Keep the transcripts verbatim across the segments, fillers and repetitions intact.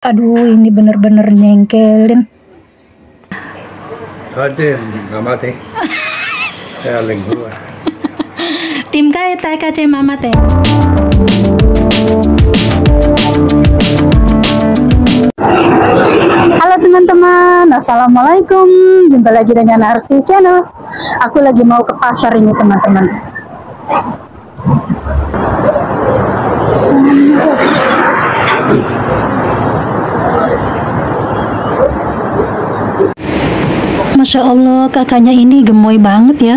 Aduh, ini bener-bener nyengkelin. Tim kai tai kace mama teh. Halo teman-teman, assalamualaikum. Jumpa lagi dengan Arsy channel. Aku lagi mau ke pasar ini teman-teman. Masya Allah, kakaknya ini gemoy banget ya.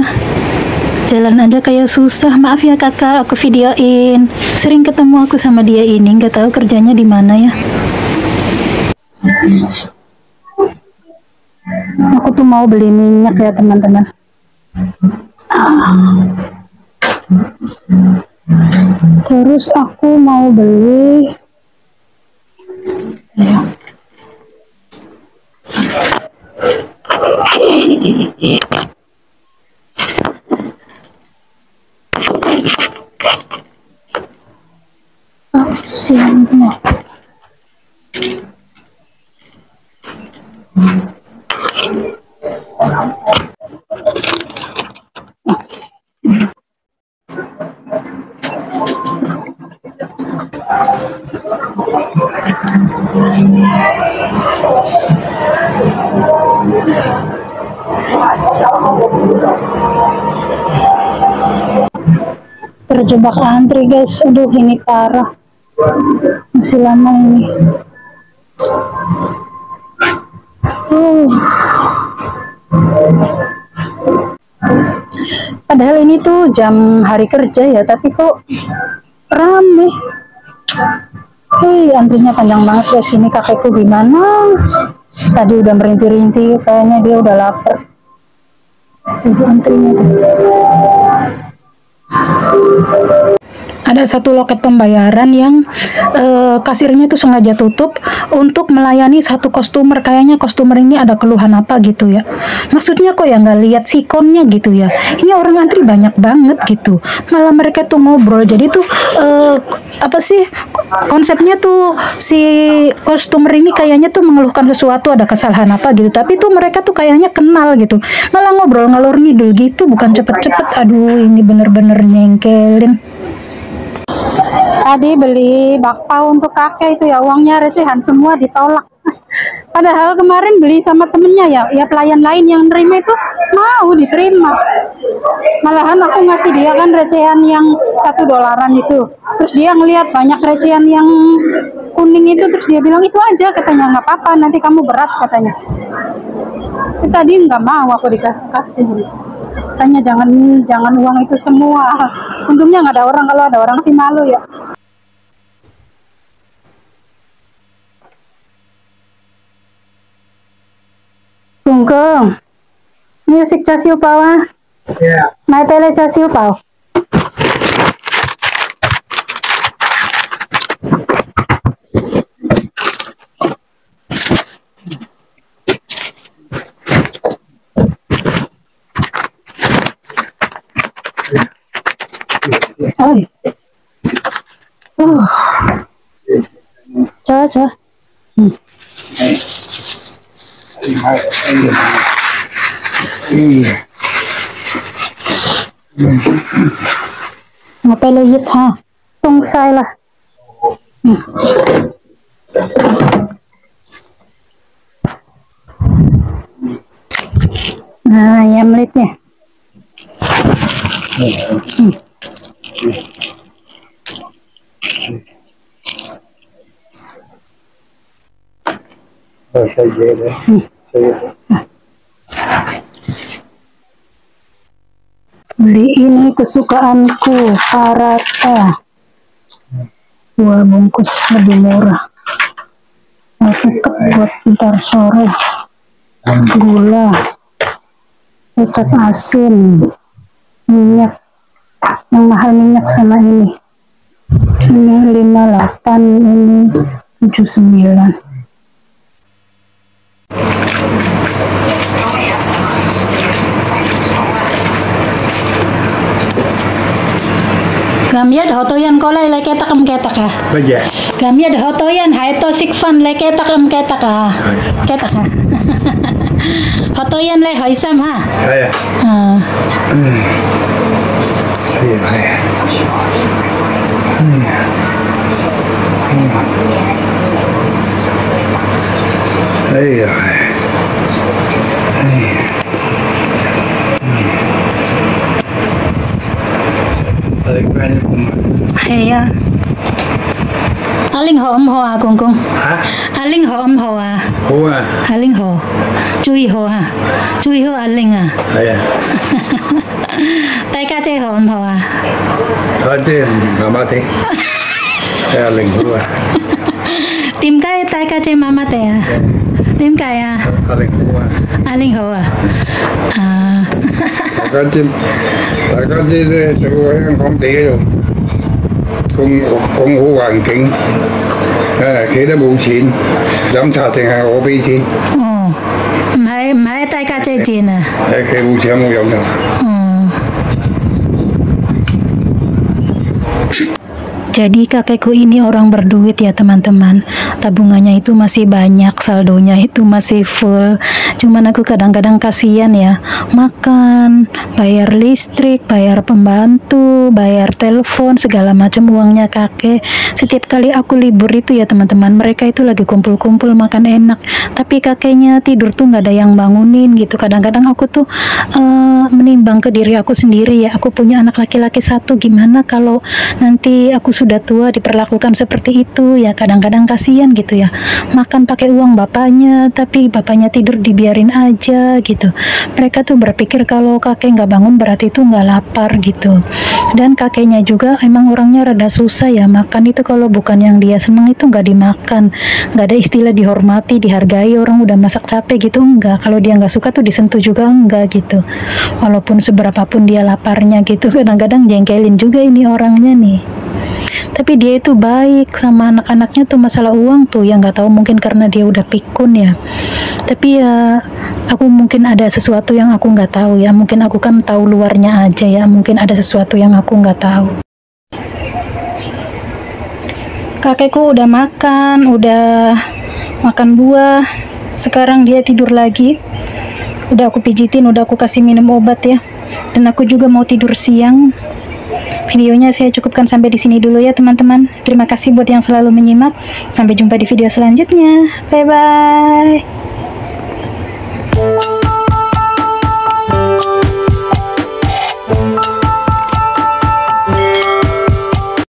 Jalan aja kayak susah. Maaf ya kakak, aku videoin. Sering ketemu aku sama dia ini. Nggak tahu kerjanya di mana ya. Aku tuh mau beli minyak ya teman-teman. Terus aku mau beli ya. Siapa? Terjebak antri guys, aduh ini parah, masih lama ini. Uh. Padahal ini tuh jam hari kerja ya, tapi kok rame. Hei, antrinya panjang banget guys. Ini kakekku gimana? Tadi udah merintih-rintih, kayaknya dia udah lapar. Tuh antrinya tuh. Ada satu loket pembayaran yang eh, kasirnya itu sengaja tutup untuk melayani satu customer. Kayaknya customer ini ada keluhan apa gitu ya. Maksudnya kok ya nggak lihat sikonnya gitu ya. Ini orang antri banyak banget gitu. Malah mereka tuh ngobrol. Jadi tuh eh, apa sih konsepnya tuh si customer ini kayaknya tuh mengeluhkan sesuatu, ada kesalahan apa gitu. Tapi tuh mereka tuh kayaknya kenal gitu. Malah ngobrol ngalor ngidul gitu, bukan cepet-cepet. Aduh, ini bener-bener nyengkelin. Tadi beli bakpao untuk kakek itu ya, uangnya recehan semua ditolak. Padahal kemarin beli sama temennya ya, ya pelayan lain yang nerima itu mau diterima. Malahan aku ngasih dia kan recehan yang satu dolaran itu. Terus dia ngelihat banyak recehan yang kuning itu, terus dia bilang itu aja katanya, nggak apa-apa nanti kamu berat katanya. Tadi nggak mau aku dikasih. Tanya jangan jangan uang itu semua. Untungnya nggak ada orang, kalau ada orang sih malu ya. Tunggu. Musik casiu pawa. Iya. Mai tele casiu pawa. Oi. Uh. Coba, coba. Hmm. Ngapa lejit ha? Tungsai lah. Hmm. Nah, ya melitnya. Hmm. Oh, saya jadi, saya beli ini kesukaanku, harata dua bungkus lebih murah. Cukup buat ntar sore. Gula, kecap asin, minyak. Yang mahal minyak sama ini. Ini lima puluh delapan, ini tujuh puluh sembilan. Gamyat hotoyan kolai lek ketak-ketak ya. Beja. Kami ada hotoyan, hai to sikfan le ketak em ketak ah, ketak ah. Hotoyan le hai sama. Hai. Ah. Hmm. Hai hai. Hmm. Hai hai. Hai. Hai. Aling ho om ho à Kung Kung. Aling ho om ho à. Ho à. Aling ho. Chui ho à. Chui ho aling à. Đấy. Tay cá chê ho om ho à. Thôi chứ mama thế. Tay aling ho à. Tìm cái tay cá chê mama thế à. Tìm cái à. Aling ho à. Aling ho à. À. Tay cá chê. Tay cá chê thì tôi không thấy đâu. Công công hồ hoàn cảnh, à, khi đó bù tiền, giám sát thì là họ bê tiền. Ồ, không phải không phải đại gia chơi tiền à? Đại gia bù tiền không giám sát. Jadi kakekku ini orang berduit ya teman-teman. Tabungannya itu masih banyak, saldonya itu masih full. Cuman aku kadang-kadang kasihan ya. Makan, bayar listrik, bayar pembantu, bayar telepon, segala macam uangnya kakek. Setiap kali aku libur itu ya teman-teman, mereka itu lagi kumpul-kumpul makan enak. Tapi kakeknya tidur tuh nggak ada yang bangunin gitu. Kadang-kadang aku tuh uh, menimbang ke diri aku sendiri ya. Aku punya anak laki-laki satu, gimana kalau nanti aku sudah tua diperlakukan seperti itu ya. Kadang-kadang kasihan gitu ya, makan pakai uang bapaknya tapi bapaknya tidur dibiarin aja gitu. Mereka tuh berpikir kalau kakek nggak bangun berarti itu nggak lapar gitu. Dan kakeknya juga emang orangnya rada susah ya, makan itu kalau bukan yang dia seneng itu nggak dimakan. Nggak ada istilah dihormati, dihargai, orang udah masak capek gitu enggak. Kalau dia nggak suka tuh disentuh juga enggak gitu, walaupun seberapapun dia laparnya gitu. Kadang-kadang jengkelin juga ini orangnya nih. Tapi dia itu baik sama anak-anaknya tuh, masalah uang tuh yang nggak tahu, mungkin karena dia udah pikun ya. Tapi ya aku mungkin ada sesuatu yang aku nggak tahu ya, mungkin aku kan tahu luarnya aja ya, mungkin ada sesuatu yang aku nggak tahu. Kakekku udah makan, udah makan buah, sekarang dia tidur lagi. Udah aku pijitin, udah aku kasih minum obat ya, dan aku juga mau tidur siang. Videonya saya cukupkan sampai di sini dulu ya teman-teman. Terima kasih buat yang selalu menyimak. Sampai jumpa di video selanjutnya. Bye bye.